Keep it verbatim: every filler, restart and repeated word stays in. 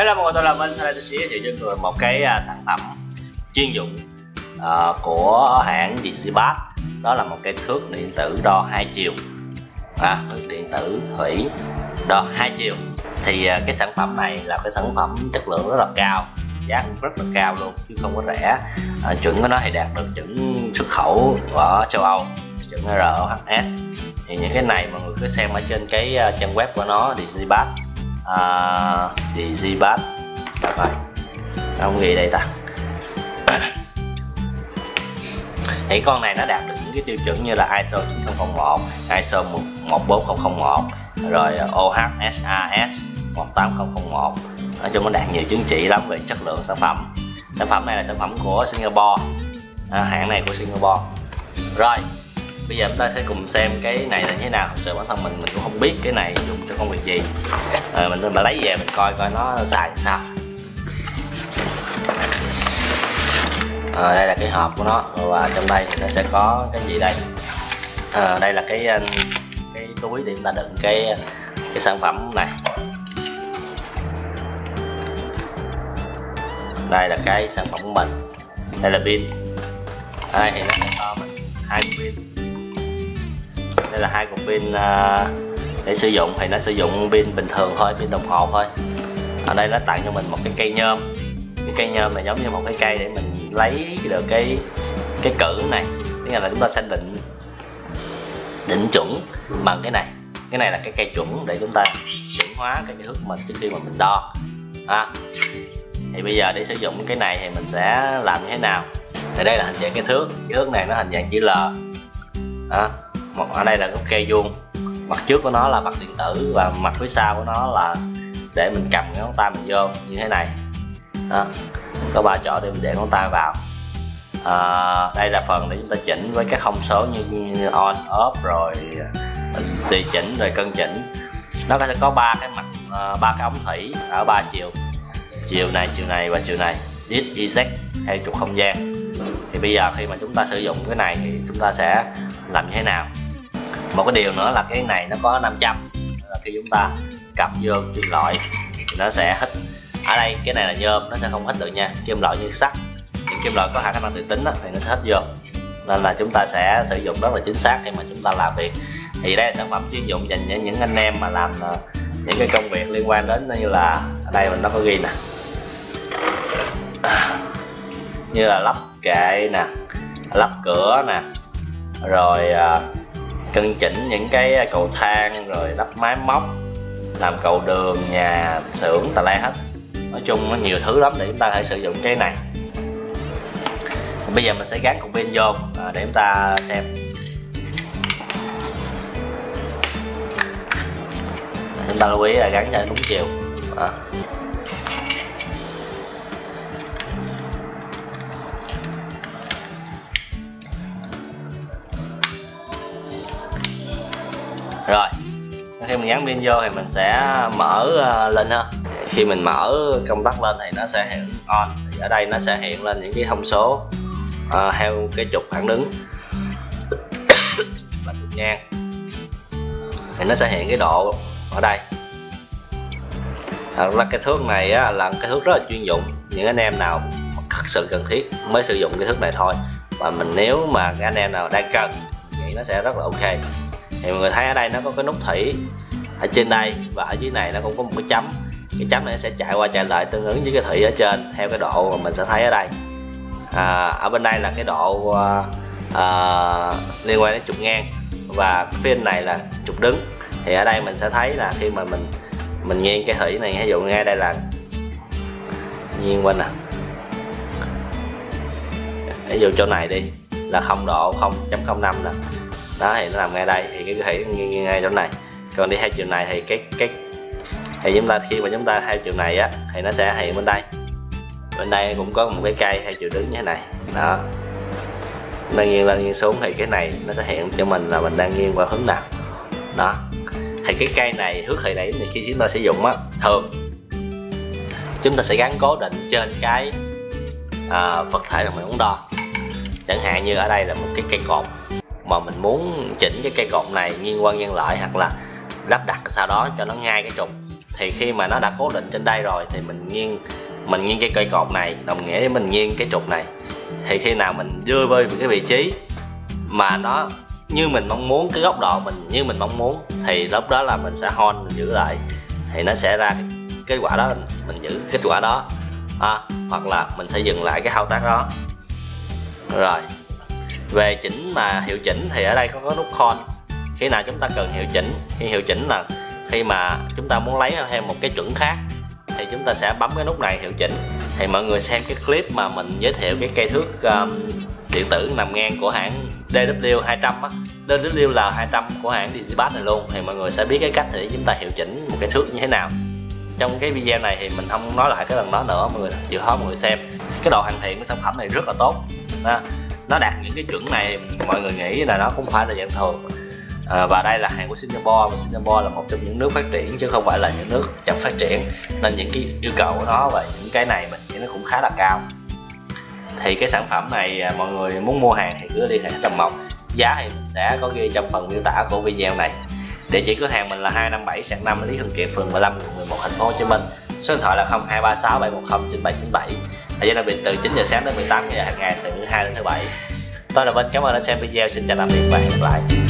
Hello mọi người, tôi là Minh. Sau đây tôi sẽ giới thiệu cho mọi người một cái sản phẩm chuyên dụng uh, của hãng Digi-Pas. Đó là một cái thước điện tử đo hai chiều, à, thước điện tử thủy đo hai chiều. Thì uh, cái sản phẩm này là cái sản phẩm chất lượng rất là cao, giá cũng rất là cao luôn chứ không có rẻ. Uh, chuẩn của nó thì đạt được chuẩn xuất khẩu ở châu Âu, chuẩn R O H S. Thì những cái này mọi người cứ xem ở trên cái uh, trang web của nó, Digi-Pas. Uh, Digi-Pas đâu rồi, không nghĩ đây ta. Thì con này nó đạt được những cái tiêu chuẩn như là I S O chín không không một, I S O một bốn không không một, rồi O H S A S một tám không không một. Nói chung nó đạt nhiều chứng chỉ lắm về chất lượng sản phẩm. Sản phẩm này là sản phẩm của Singapore, à, hãng này của Singapore. Rồi bây giờ chúng ta sẽ cùng xem cái này là như thế nào. Thực sự bản thân mình mình cũng không biết cái này dùng cho công việc gì. À, mình nên lấy về mình coi coi nó xài sao. À, đây là cái hộp của nó, và trong đây thì nó sẽ có cái gì đây? À, đây là cái cái túi để chúng ta đựng cái cái sản phẩm này. Đây là cái sản phẩm của mình. Đây là pin. Đây thì nó sẽ cho mình hai pin. Đây là hai cục pin à, để sử dụng. Thì nó sử dụng pin bình thường thôi, pin đồng hồ thôi. Ở đây nó tặng cho mình một cái cây nhôm. Cái cây nhôm này giống như một cái cây để mình lấy được cái cái cử này. Tức là chúng ta sẽ định định chuẩn bằng cái này. Cái này là cái cây chuẩn để chúng ta chuẩn hóa cái kích thước của mình trước khi mà mình đo. À, thì bây giờ để sử dụng cái này thì mình sẽ làm như thế nào? Thì đây là hình dạng cái thước. Cái thước này nó hình dạng chữ L. À, ở đây là gốc cây vuông, mặt trước của nó là mặt điện tử và mặt phía sau của nó là để mình cầm cái ngón tay mình vô như thế này. Đó, có ba chỗ để mình để ngón tay vào. À, đây là phần để chúng ta chỉnh với các thông số như, như on, off, rồi tùy chỉnh, rồi cân chỉnh. Nó sẽ có ba cái mặt, ba cái ống thủy ở ba chiều, chiều này, chiều này và chiều này, x, y, z theo trục không gian. Thì bây giờ khi mà chúng ta sử dụng cái này thì chúng ta sẽ làm như thế nào? Một cái điều nữa là cái này nó có năm trăm, là khi chúng ta cầm vô kim loại thì nó sẽ hít. Ở đây cái này là nhôm, nó sẽ không hít được nha. Kim loại như sắt, những kim loại có khả năng tự tính đó, thì nó sẽ hít vô, nên là chúng ta sẽ sử dụng rất là chính xác khi mà chúng ta làm việc. Thì đây là sản phẩm chuyên dụng dành cho những anh em mà làm những cái công việc liên quan đến như là ở đây mình nó có ghi nè, như là lắp kệ nè, lắp cửa nè, rồi cân chỉnh những cái cầu thang, rồi lắp máy móc, làm cầu đường, nhà xưởng, tà lai hết. Nói chung nó nhiều thứ lắm để chúng ta hãy sử dụng cái này. Bây giờ mình sẽ gắn cục pin vô để chúng ta xem. Chúng ta lưu ý là gắn cho đúng chiều. À, rồi sau khi mình gắn pin vô thì mình sẽ mở lên ha. Khi mình mở công tắc lên thì nó sẽ hiện on. Ở đây nó sẽ hiện lên những cái thông số uh, theo cái trục thẳng đứng và trục ngang. Thì nó sẽ hiện cái độ ở đây. Thật ra cái thước này á, là cái thước rất là chuyên dụng. Những anh em nào thật sự cần thiết mới sử dụng cái thước này thôi. Và mình nếu mà cái anh em nào đang cần thì nó sẽ rất là ok. Thì mọi người thấy ở đây nó có cái nút thủy ở trên đây, và ở dưới này nó cũng có một cái chấm. Cái chấm này sẽ chạy qua chạy lại tương ứng với cái thủy ở trên theo cái độ mà mình sẽ thấy ở đây. À, ở bên đây là cái độ à, liên quan đến trục ngang, và phía bên này là trục đứng. Thì ở đây mình sẽ thấy là khi mà mình mình nghiêng cái thủy này, ví dụ ngay đây là nghiêng quanh nè, ví dụ chỗ này đi là không độ không phẩy không năm nè. Đó thì nó nằm ngay đây, thì cái thủy nghiêng ngay chỗ này. Còn đi theo chiều này thì cái cái thì chúng ta khi mà chúng ta theo chiều này á thì nó sẽ hiện bên đây. Bên đây cũng có một cái cây theo chiều đứng như thế này. Đó, nó nghiêng lên nghiêng xuống thì cái này nó sẽ hiện cho mình là mình đang nghiêng qua hướng nào. Đó, thì cái cây này, thước thủy này khi chúng ta sử dụng á, thường chúng ta sẽ gắn cố định trên cái à, vật thể mà mình muốn đo. Chẳng hạn như ở đây là một cái cây cột, mà mình muốn chỉnh cái cây cột này nghiêng qua nghiêng lại hoặc là lắp đặt sau đó cho nó ngay cái trục, Thì khi mà nó đã cố định trên đây rồi thì mình nghiêng mình nghiêng cái cây cột này, đồng nghĩa với mình nghiêng cái trục này. Thì khi nào mình đưa về cái vị trí mà nó như mình mong muốn, cái góc độ mình như mình mong muốn, thì lúc đó là mình sẽ hold, mình giữ lại, thì nó sẽ ra kết quả đó, mình, mình giữ kết quả đó à, hoặc là mình sẽ dừng lại cái thao tác đó. Rồi về chỉnh mà hiệu chỉnh thì ở đây có, có nút hold. Khi nào chúng ta cần hiệu chỉnh, khi hiệu chỉnh là khi mà chúng ta muốn lấy thêm một cái chuẩn khác thì chúng ta sẽ bấm cái nút này, hiệu chỉnh. Thì mọi người xem cái clip mà mình giới thiệu cái cây thước um, điện tử nằm ngang của hãng D W hai trăm á, D W L hai trăm của hãng Digi-Pas này luôn, thì mọi người sẽ biết cái cách để chúng ta hiệu chỉnh một cái thước như thế nào. Trong cái video này thì mình không nói lại cái lần đó nữa, mọi người chịu khó mọi người xem. Cái độ hoàn thiện của sản phẩm này rất là tốt đó. Nó đạt những cái chuẩn này mọi người nghĩ là nó cũng phải là dạng thường à, và đây là hàng của Singapore, và Singapore là một trong những nước phát triển chứ không phải là những nước chậm phát triển, nên những cái yêu cầu của nó và những cái này mình nghĩ nó cũng khá là cao. Thì cái sản phẩm này mọi người muốn mua hàng thì cứ liên hệ Thích Làm Mộc, giá thì mình sẽ có ghi trong phần miêu tả của video này. Địa chỉ cửa hàng mình là hai năm bảy sạn năm Lý Thường Kiệt, phường mười lăm, quận mười một, thành phố Hồ Chí Minh. Số điện thoại là không hai ba sáu bảy một không chín bảy chín bảy. Thời gian làm việc từ chín giờ sáng đến mười tám giờ hàng ngày, từ thứ hai đến thứ bảy. Tôi là Vinh, cảm ơn đã xem video, xin chào tạm biệt và hẹn gặp lại.